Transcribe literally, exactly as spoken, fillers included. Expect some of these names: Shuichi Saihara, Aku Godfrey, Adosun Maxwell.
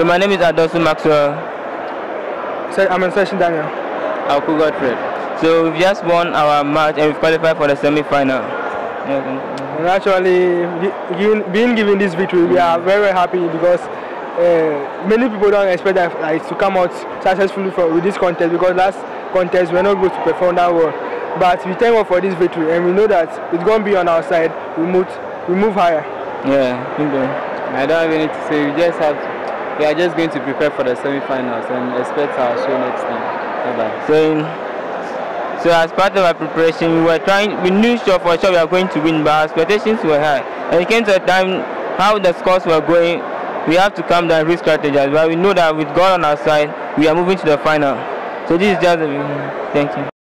So my name is Adosun Maxwell. So I'm in session Daniel. Aku Godfrey. So we've just won our match and we've qualified for the semi-final. And actually, given, being given this victory, we are very, very happy because uh, many people don't expect that, like, to come out successfully for, with this contest, because last contest we were not going to perform that well. But we thank God for this victory, and we know that it's going to be on our side. We move, we move higher. Yeah, okay. I don't have anything to say. We just have, to, we are just going to prepare for the semi-finals and expect our show next time. Bye-bye. So. So as part of our preparation, we were trying, we knew sure for sure we were going to win, but our expectations were high. And it came to a time how the scores were going, we have to calm down and re-strategize. But we know that with God on our side, we are moving to the final. So this is just a, thank you.